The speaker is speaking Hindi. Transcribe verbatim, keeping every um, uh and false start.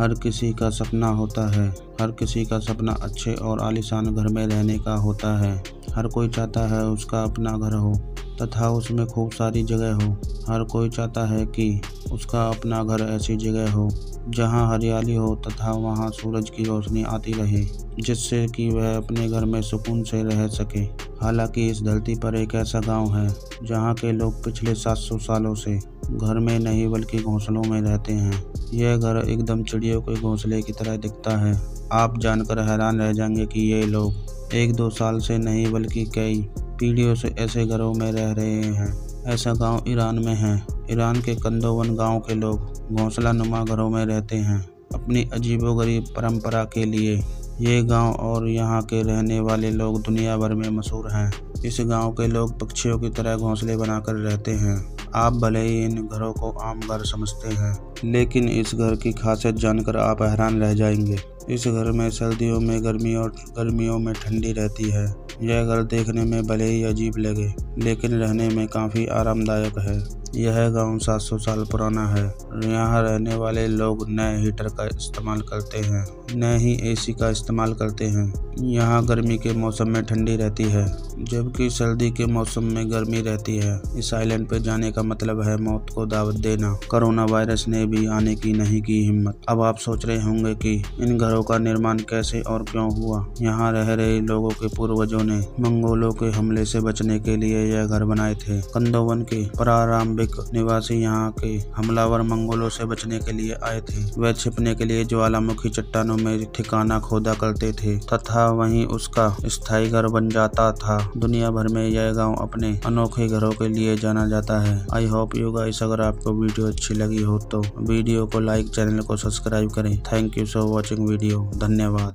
हर किसी का सपना होता है, हर किसी का सपना अच्छे और आलीशान घर में रहने का होता है। हर कोई चाहता है उसका अपना घर हो तथा उसमें खूब सारी जगह हो। हर कोई चाहता है कि उसका अपना घर ऐसी जगह हो जहां हरियाली हो तथा वहां सूरज की रोशनी आती रहे, जिससे कि वह अपने घर में सुकून से रह सके। हालांकि इस धरती पर एक ऐसा गांव है जहां के लोग पिछले सात सौ सालों से घर में नहीं बल्कि घोंसलों में रहते हैं। यह घर एकदम चिड़ियों के घोंसले की तरह दिखता है। आप जानकर हैरान रह जाएंगे कि ये लोग एक दो साल से नहीं बल्कि कई पीढ़ियों से ऐसे घरों में रह रहे हैं। ऐसा गांव ईरान में है। ईरान के कंदोवन गांव के लोग घोंसला नुमा घरों में रहते हैं। अपनी अजीबोगरीब परंपरा के लिए ये गांव और यहां के रहने वाले लोग दुनिया भर में मशहूर हैं। इस गांव के लोग पक्षियों की तरह घोंसले बनाकर रहते हैं। आप भले ही इन घरों को आम घर समझते हैं, लेकिन इस घर की खासियत जानकर आप हैरान रह जाएंगे। इस घर में सर्दियों में गर्मी और गर्मियों में ठंडी रहती है। यह घर देखने में भले ही अजीब लगे, लेकिन रहने में काफ़ी आरामदायक है। यह गांव सात सौ साल पुराना है। यहाँ रहने वाले लोग न हीटर का इस्तेमाल करते हैं, न ही एसी का इस्तेमाल करते हैं। यहाँ गर्मी के मौसम में ठंडी रहती है, जबकि सर्दी के मौसम में गर्मी रहती है। इस आइलैंड पे जाने का मतलब है मौत को दावत देना। कोरोना वायरस ने भी आने की नहीं की हिम्मत। अब आप सोच रहे होंगे कि इन घरों का निर्माण कैसे और क्यों हुआ। यहाँ रह रहे लोगों के पूर्वजों ने मंगोलों के हमले से बचने के लिए यह घर बनाए थे। कंदोवन के प्रारंभिक निवासी यहाँ के हमलावर मंगोलों से बचने के लिए आए थे। वे छिपने के लिए ज्वालामुखी चट्टानों में ठिकाना खोदा करते थे तथा वहीं उसका स्थायी घर बन जाता था। दुनिया भर में यह गांव अपने अनोखे घरों के लिए जाना जाता है। आई होप यू गाइस, अगर आपको वीडियो अच्छी लगी हो तो वीडियो को लाइक, चैनल को सब्सक्राइब करें। Thank you so watching video. धन्यवाद।